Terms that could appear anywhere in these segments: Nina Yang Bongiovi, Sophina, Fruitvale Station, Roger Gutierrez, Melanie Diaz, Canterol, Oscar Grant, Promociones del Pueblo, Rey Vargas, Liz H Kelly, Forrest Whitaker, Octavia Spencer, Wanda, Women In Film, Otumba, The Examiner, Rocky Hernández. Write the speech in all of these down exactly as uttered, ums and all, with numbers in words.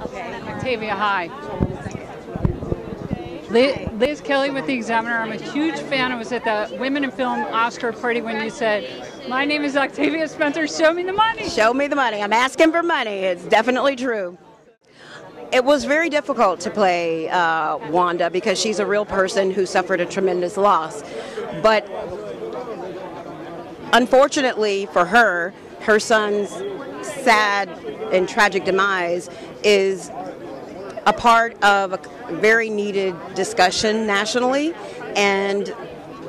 Okay. Octavia, hi. Liz, Liz Kelly with The Examiner. I'm a huge fan. I was at the Women in Film Oscar party when you said, my name is Octavia Spencer, show me the money. Show me the money. I'm asking for money. It's definitely true. It was very difficult to play uh, Wanda because she's a real person who suffered a tremendous loss. But unfortunately for her, her son's sad and tragic demise is a part of a very needed discussion nationally, and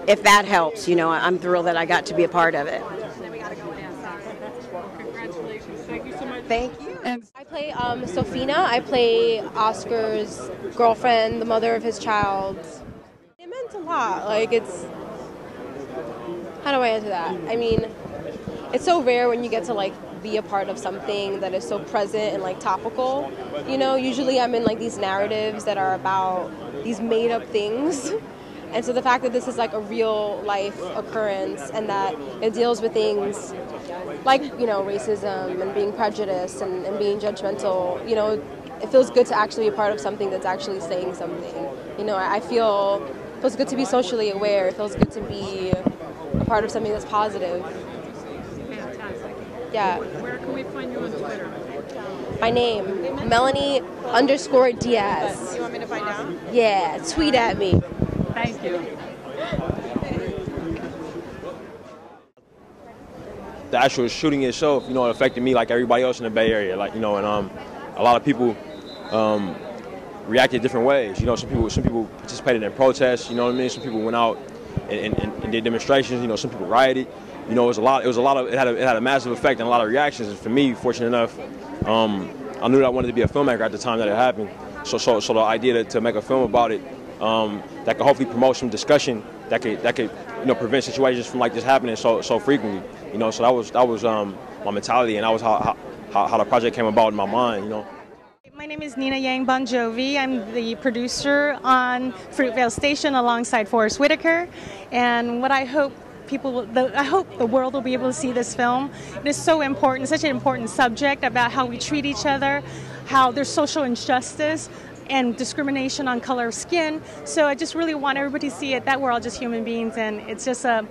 if that helps, you know, I'm thrilled that I got to be a part of it. Congratulations. Thank you so much. Thank you. I play um, Sophina. I play Oscar's girlfriend, the mother of his child. It meant a lot. Like, it's, how do I answer that? I mean, it's so rare when you get to, like, be a part of something that is so present and like topical. You know, usually I'm in like these narratives that are about these made up things. And so the fact that this is like a real life occurrence and that it deals with things like, you know, racism and being prejudiced and, and being judgmental, you know, it feels good to actually be a part of something that's actually saying something. You know, I feel, it feels good to be socially aware. It feels good to be a part of something that's positive. Yeah. Where can we find you on Twitter? My name, Amen. Melanie underscore Diaz. You want me to find out? Yeah, tweet at me. Thank you. The actual shooting itself, you know, it affected me like everybody else in the Bay Area. Like, you know, and um, a lot of people um, reacted different ways. You know, some people, some people participated in protests. You know what I mean? Some people went out and, and, and did demonstrations. You know, some people rioted. You know, it was a lot. It was a lot of. It had a, it had a massive effect and a lot of reactions. And for me, fortunate enough, um, I knew that I wanted to be a filmmaker at the time that it happened. So, so, so the idea to, to make a film about it um, that could hopefully promote some discussion that could, that could, you know, prevent situations from like this happening so, so frequently. You know, so that was, that was um, my mentality, and that was how, how, how the project came about in my mind. You know. My name is Nina Yang Bongiovi. I'm the producer on Fruitvale Station alongside Forrest Whitaker, and what I hope. People will, the, I hope the world will be able to see this film. It is so important, such an important subject about how we treat each other, how there's social injustice and discrimination on color of skin. So I just really want everybody to see it, that we're all just human beings, and it's just a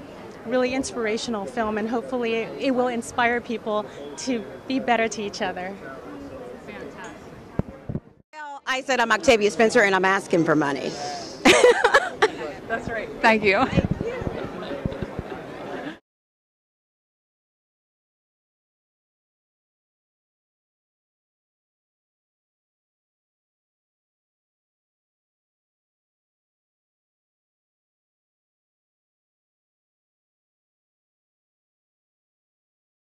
really inspirational film, and hopefully it, it will inspire people to be better to each other. Fantastic. Well, I said I'm Octavia Spencer and I'm asking for money. That's right. Thank you.